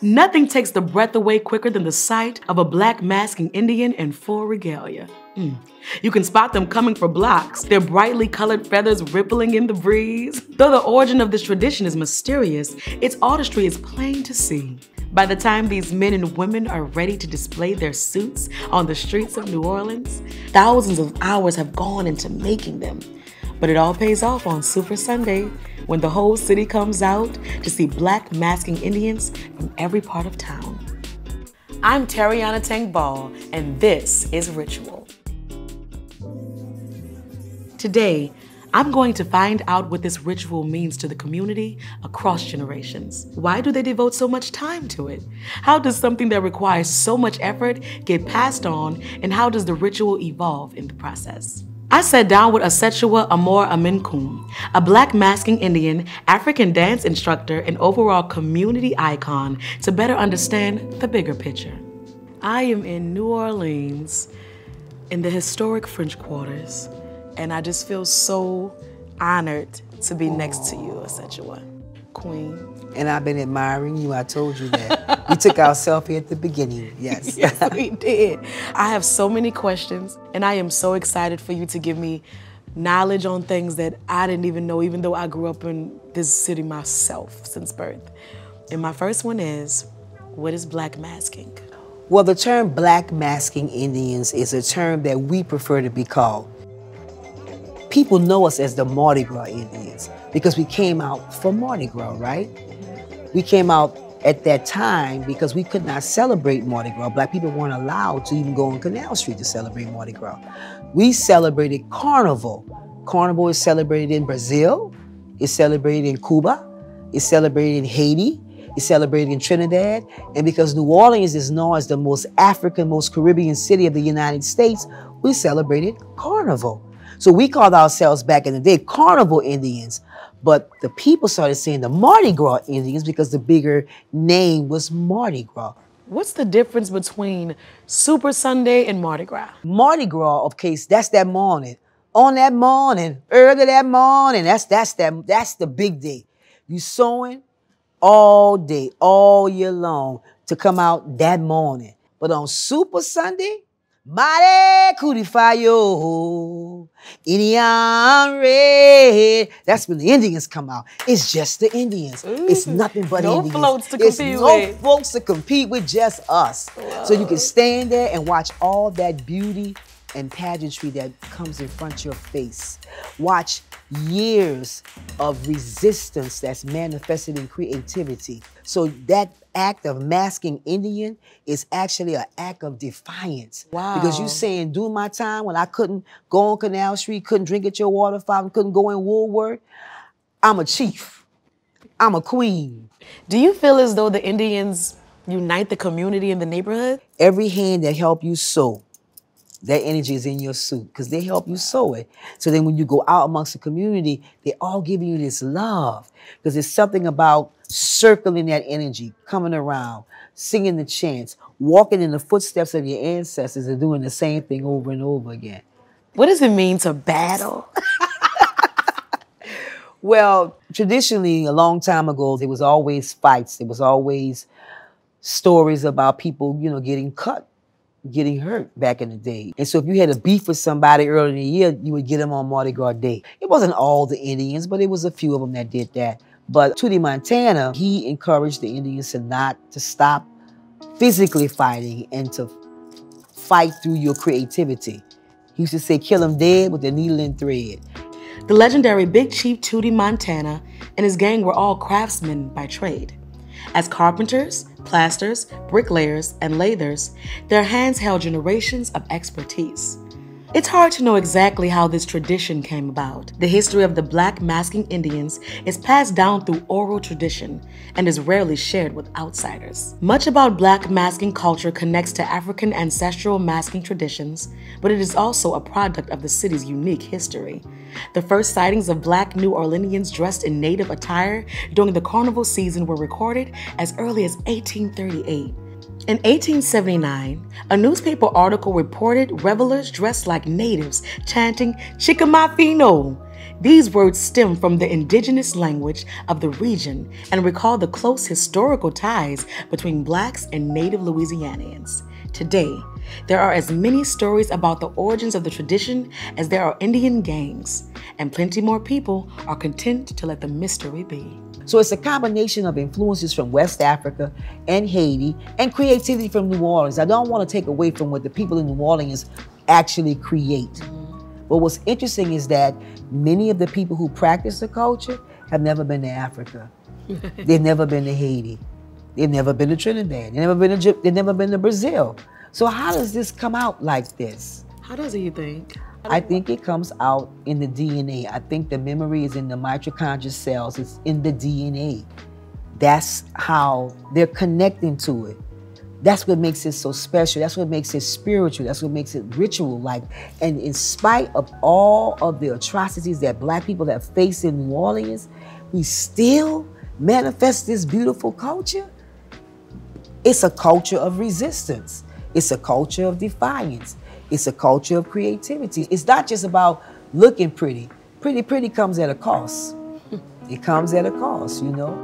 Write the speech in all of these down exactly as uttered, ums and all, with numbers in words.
Nothing takes the breath away quicker than the sight of a black masking Indian in full regalia. Mm. You can spot them coming for blocks, their brightly colored feathers rippling in the breeze. Though the origin of this tradition is mysterious, its artistry is plain to see. By the time these men and women are ready to display their suits on the streets of New Orleans, thousands of hours have gone into making them. But it all pays off on Super Sunday, when the whole city comes out to see black masking Indians from every part of town. I'm Tariana Tang Ball, and this is Ritual. Today, I'm going to find out what this ritual means to the community across generations. Why do they devote so much time to it? How does something that requires so much effort get passed on, and how does the ritual evolve in the process? I sat down with Ausettua Amor Aminkum, a black masking Indian, African dance instructor, and overall community icon to better understand the bigger picture. I am in New Orleans in the historic French Quarters, and I just feel so honored to be next to you, Ausettua. Queen. And I've been admiring you, I told you that. We took our selfie at the beginning, yes. Yes, we did. I have so many questions, and I am so excited for you to give me knowledge on things that I didn't even know, even though I grew up in this city myself since birth. And my first one is, what is black masking? Well, the term black masking Indians is a term that we prefer to be called. People know us as the Mardi Gras Indians because we came out from Mardi Gras, right? We came out at that time because we could not celebrate Mardi Gras. Black people weren't allowed to even go on Canal Street to celebrate Mardi Gras. We celebrated Carnival. Carnival is celebrated in Brazil, it's celebrated in Cuba, it's celebrated in Haiti, it's celebrated in Trinidad, and because New Orleans is known as the most African, most Caribbean city of the United States, we celebrated Carnival. So we called ourselves back in the day Carnival Indians, but the people started saying the Mardi Gras Indians because the bigger name was Mardi Gras. What's the difference between Super Sunday and Mardi Gras? Mardi Gras, of course, that's that morning. On that morning, early that morning, that's, that's, that, that's the big day. You sewing all day, all year long to come out that morning. But on Super Sunday, Mare Kurifayo, Indian Red. That's when the Indians come out. It's just the Indians. Mm. It's nothing but no Indians. No floats to compete no with. No floats to compete with, just us. Whoa. So you can stand there and watch all that beauty and pageantry that comes in front of your face. Watch years of resistance that's manifested in creativity. So that act of masking Indian is actually an act of defiance. Wow. Because you're saying, during my time when I couldn't go on Canal Street, couldn't drink at your water fountain, couldn't go in Woolworth, I'm a chief, I'm a queen. Do you feel as though the Indians unite the community in the neighborhood? Every hand that helped you sew, that energy is in your suit because they help you sew it. So then when you go out amongst the community, they all give you this love because there's something about circling that energy, coming around, singing the chants, walking in the footsteps of your ancestors and doing the same thing over and over again. What does it mean to battle? Well, traditionally, a long time ago, there was always fights. There was always stories about people, you know, getting cut, getting hurt back in the day. And so if you had a beef with somebody early in the year, you would get them on Mardi Gras Day. It wasn't all the Indians, but it was a few of them that did that. But Tootie Montana, he encouraged the Indians to not to stop physically fighting and to fight through your creativity. He used to say, kill them dead with the needle and thread. The legendary Big Chief Tootie Montana and his gang were all craftsmen by trade. As carpenters, plasters, bricklayers, and lathers, their hands held generations of expertise. It's hard to know exactly how this tradition came about. The history of the black masking Indians is passed down through oral tradition and is rarely shared with outsiders. Much about black masking culture connects to African ancestral masking traditions, but it is also a product of the city's unique history. The first sightings of black New Orleanians dressed in native attire during the carnival season were recorded as early as eighteen thirty-eight. In eighteen seventy-nine, a newspaper article reported revelers dressed like natives chanting Chickamafino. These words stem from the indigenous language of the region and recall the close historical ties between blacks and native Louisianians. Today, there are as many stories about the origins of the tradition as there are Indian gangs, and plenty more people are content to let the mystery be. So it's a combination of influences from West Africa and Haiti and creativity from New Orleans. I don't want to take away from what the people in New Orleans actually create. But what's interesting is that many of the people who practice the culture have never been to Africa. They've never been to Haiti. They've never been to Trinidad. They've never been to, they've never been to Brazil. So how does this come out like this? How does it, you think? I think it comes out in the D N A. I think the memory is in the mitochondrial cells. It's in the D N A. That's how they're connecting to it. That's what makes it so special. That's what makes it spiritual. That's what makes it ritual-like. And in spite of all of the atrocities that black people have faced in New Orleans, we still manifest this beautiful culture. It's a culture of resistance. It's a culture of defiance. It's a culture of creativity. It's not just about looking pretty. Pretty, pretty comes at a cost. It comes at a cost, you know?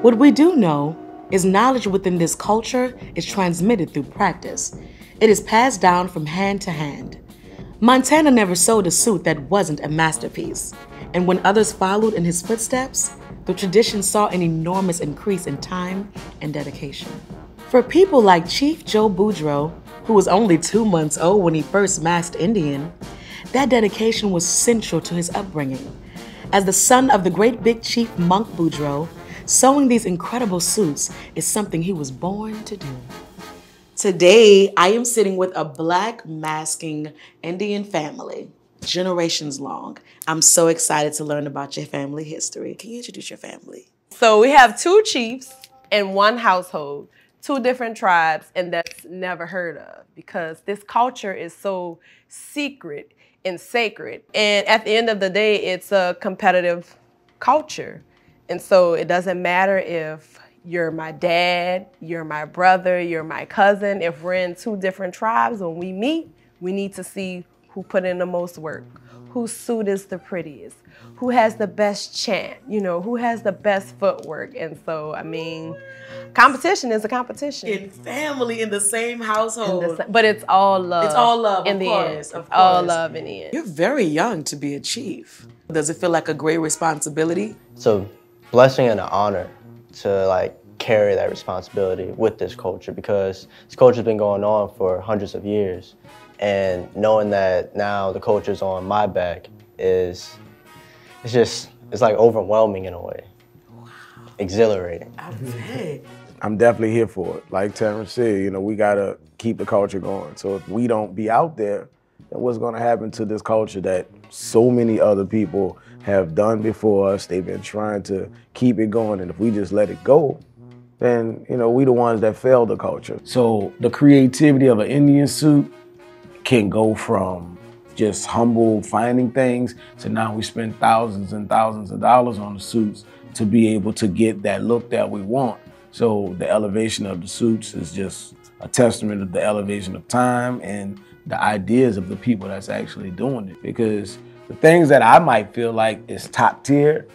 What we do know is knowledge within this culture is transmitted through practice. It is passed down from hand to hand. Montana never sewed a suit that wasn't a masterpiece. And when others followed in his footsteps, the tradition saw an enormous increase in time and dedication. For people like Chief Joe Boudreaux, who was only two months old when he first masked Indian, that dedication was central to his upbringing. As the son of the great big chief Monk Boudreaux, sewing these incredible suits is something he was born to do. Today, I am sitting with a black masking Indian family, generations long. I'm so excited to learn about your family history. Can you introduce your family? So we have two chiefs in one household. Two different tribes, and that's never heard of because this culture is so secret and sacred. And at the end of the day, it's a competitive culture. And so it doesn't matter if you're my dad, you're my brother, you're my cousin. If we're in two different tribes, when we meet, we need to see who put in the most work, whose suit is the prettiest, who has the best chant, you know, who has the best footwork. And so, I mean, competition is a competition. In family, in the same household. The, but it's all love. It's all love, in of the course, end. Of course. All love in the end. You're very young to be a chief. Does it feel like a great responsibility? It's a blessing and an honor to like carry that responsibility with this culture because this culture's been going on for hundreds of years. And knowing that now the culture's on my back is, it's just, it's like overwhelming in a way. Wow. Exhilarating. I bet. I'm definitely here for it. Like Terrence said, you know, we gotta keep the culture going. So if we don't be out there, then what's gonna happen to this culture that so many other people have done before us? They've been trying to keep it going, and if we just let it go, then, you know, we the ones that failed the culture. So the creativity of an Indian suit can go from just humble finding things to now we spend thousands and thousands of dollars on the suits to be able to get that look that we want. So the elevation of the suits is just a testament of the elevation of time and the ideas of the people that's actually doing it. Because the things that I might feel like is top tier,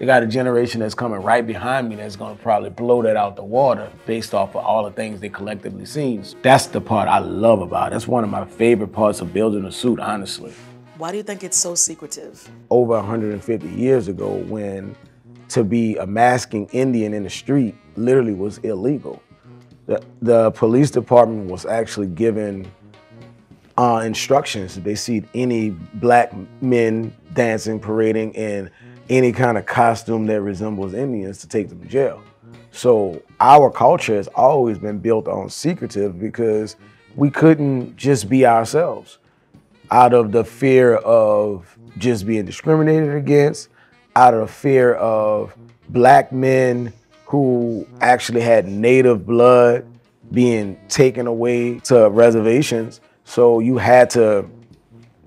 they got a generation that's coming right behind me that's gonna probably blow that out the water based off of all the things they collectively seen. That's the part I love about it. That's one of my favorite parts of building a suit, honestly. Why do you think it's so secretive? Over one hundred fifty years ago, when to be a masking Indian in the street literally was illegal. The, the police department was actually given uh, instructions if they see any black men dancing, parading, and any kind of costume that resembles Indians to take them to jail. So our culture has always been built on secretive because we couldn't just be ourselves out of the fear of just being discriminated against, out of fear of black men who actually had native blood being taken away to reservations. So you had to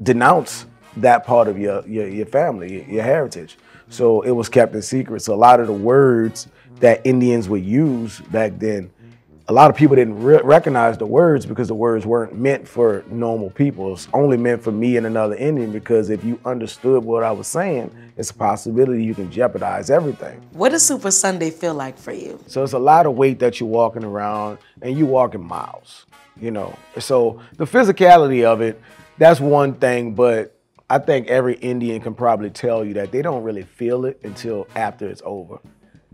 denounce that part of your, your, your family, your heritage. So it was kept in secret. So a lot of the words that Indians would use back then a lot of people didn't re recognize the words because the words weren't meant for normal people. It's only meant for me and another Indian, because if you understood what I was saying, it's a possibility you can jeopardize everything. What does Super Sunday feel like for you? So it's a lot of weight that you're walking around, and you're walking miles, you know? So the physicality of it, that's one thing, but I think every Indian can probably tell you that they don't really feel it until after it's over,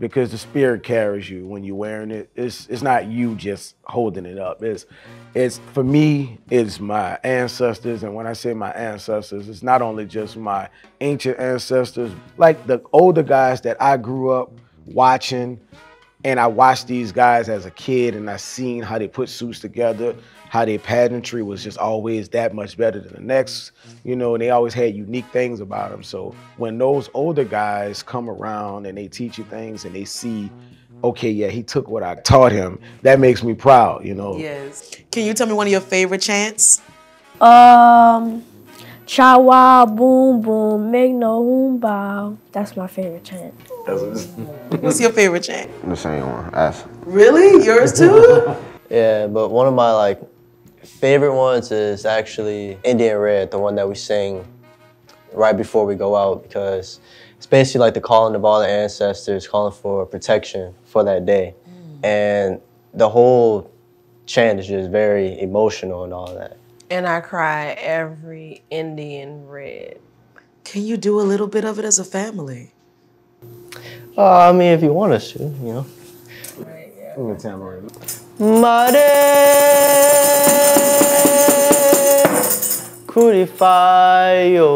because the spirit carries you when you're wearing it. It's, it's not you just holding it up. It's, it's, for me, it's my ancestors. And when I say my ancestors, it's not only just my ancient ancestors, like the older guys that I grew up watching, and I watched these guys as a kid, and I seen how they put suits together, how their pageantry was just always that much better than the next, you know, and they always had unique things about them. So when those older guys come around and they teach you things and they see, okay, yeah, he took what I taught him, that makes me proud, you know. Yes. Can you tell me one of your favorite chants? Um, Chawa boom boom, make no hoom bow. That's my favorite chant. What's your favorite chant? The same one, F. Really? Yours too? Yeah, but one of my like favorite ones is actually Indian Red, the one that we sing right before we go out, because it's basically like the calling of all the ancestors, calling for protection for that day. Mm. And the whole chant is just very emotional and all that. And I cry every Indian Red. Can you do a little bit of it as a family? Uh, I mean, if you want us to, you know. Right, yeah. I'm gonna tambourine. Mare Kurifayo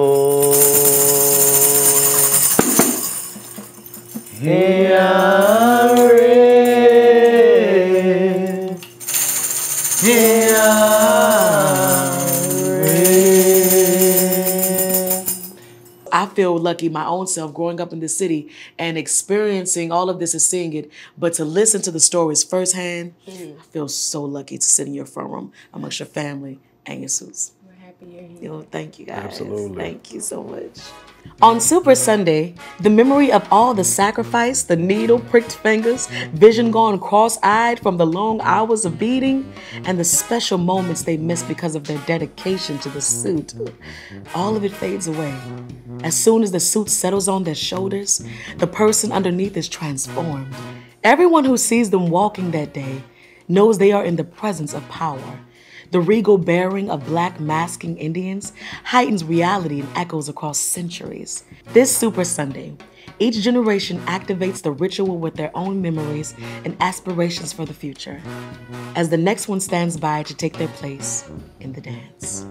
Hiare Hiare. I feel lucky my own self growing up in this city and experiencing all of this and seeing it, but to listen to the stories firsthand, mm. I feel so lucky to sit in your front room amongst your family and your suits. We're happy you're here. You know, thank you guys. Absolutely. Thank you so much. On Super Sunday, the memory of all the sacrifice, the needle, pricked fingers, vision gone cross-eyed from the long hours of beating, and the special moments they missed because of their dedication to the suit, all of it fades away. As soon as the suit settles on their shoulders, the person underneath is transformed. Everyone who sees them walking that day knows they are in the presence of power. The regal bearing of black masking Indians heightens reality and echoes across centuries. This Super Sunday, each generation activates the ritual with their own memories and aspirations for the future, as the next one stands by to take their place in the dance.